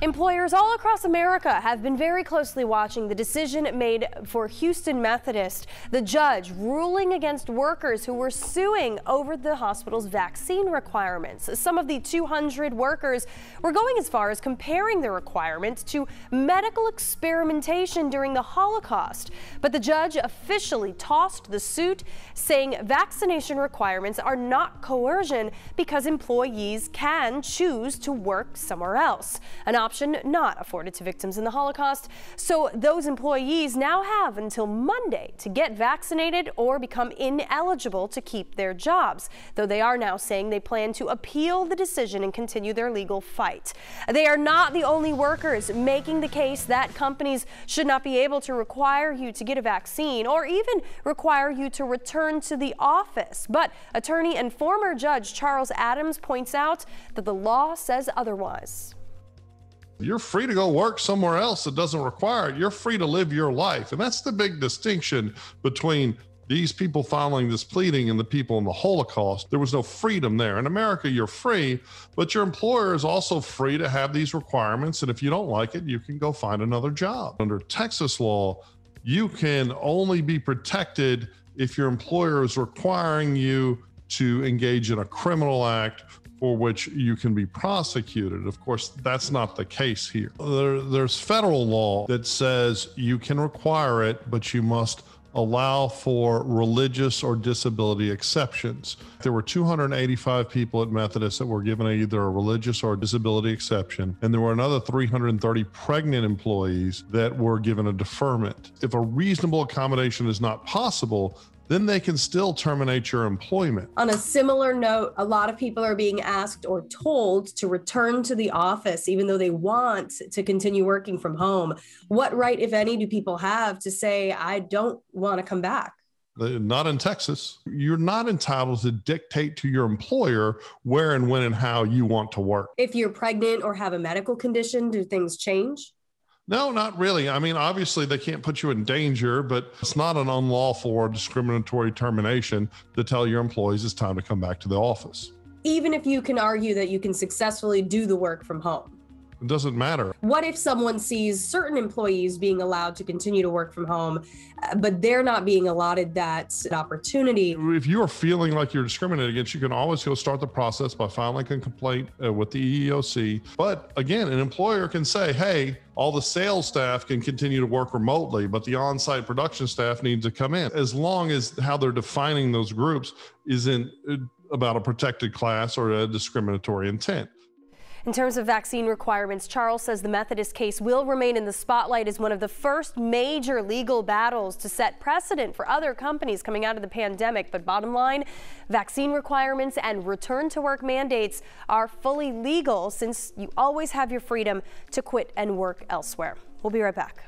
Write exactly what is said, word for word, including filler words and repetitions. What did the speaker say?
Employers all across America have been very closely watching the decision made for Houston Methodist, the judge ruling against workers who were suing over the hospital's vaccine requirements. Some of the two hundred workers were going as far as comparing the requirements to medical experimentation during the Holocaust. But the judge officially tossed the suit, saying vaccination requirements are not coercion because employees can choose to work somewhere else. An option not afforded to victims in the Holocaust. So those employees now have until Monday to get vaccinated or become ineligible to keep their jobs, though they are now saying they plan to appeal the decision and continue their legal fight. They are not the only workers making the case that companies should not be able to require you to get a vaccine or even require you to return to the office. But attorney and former judge Charles Adams points out that the law says otherwise. You're free to go work somewhere else that doesn't require it. You're free to live your life. And that's the big distinction between these people filing this pleading and the people in the Holocaust. There was no freedom there. In America, you're free, but your employer is also free to have these requirements. And if you don't like it, you can go find another job. Under Texas law, you can only be protected if your employer is requiring you to engage in a criminal act for which you can be prosecuted. Of course, that's not the case here. There, there's federal law that says you can require it, but you must allow for religious or disability exceptions. There were two hundred eighty-five people at Methodist that were given either a religious or a disability exception, and there were another three hundred thirty pregnant employees that were given a deferment. If a reasonable accommodation is not possible, then they can still terminate your employment. On a similar note, a lot of people are being asked or told to return to the office, even though they want to continue working from home. What right, if any, do people have to say, I don't want to come back? Not in Texas. You're not entitled to dictate to your employer where and when and how you want to work. If you're pregnant or have a medical condition, do things change? No, not really. I mean, obviously they can't put you in danger, but it's not an unlawful or discriminatory termination to tell your employees it's time to come back to the office. Even if you can argue that you can successfully do the work from home. It doesn't matter. What if someone sees certain employees being allowed to continue to work from home, but they're not being allotted that opportunity? If you're feeling like you're discriminated against, you can always go start the process by filing a complaint uh, with the E E O C. But again, an employer can say, hey, all the sales staff can continue to work remotely, but the on-site production staff needs to come in. As long as how they're defining those groups isn't about a protected class or a discriminatory intent. In terms of vaccine requirements, Charles says the Methodist case will remain in the spotlight as one of the first major legal battles to set precedent for other companies coming out of the pandemic. But bottom line, vaccine requirements and return to work mandates are fully legal since you always have your freedom to quit and work elsewhere. We'll be right back.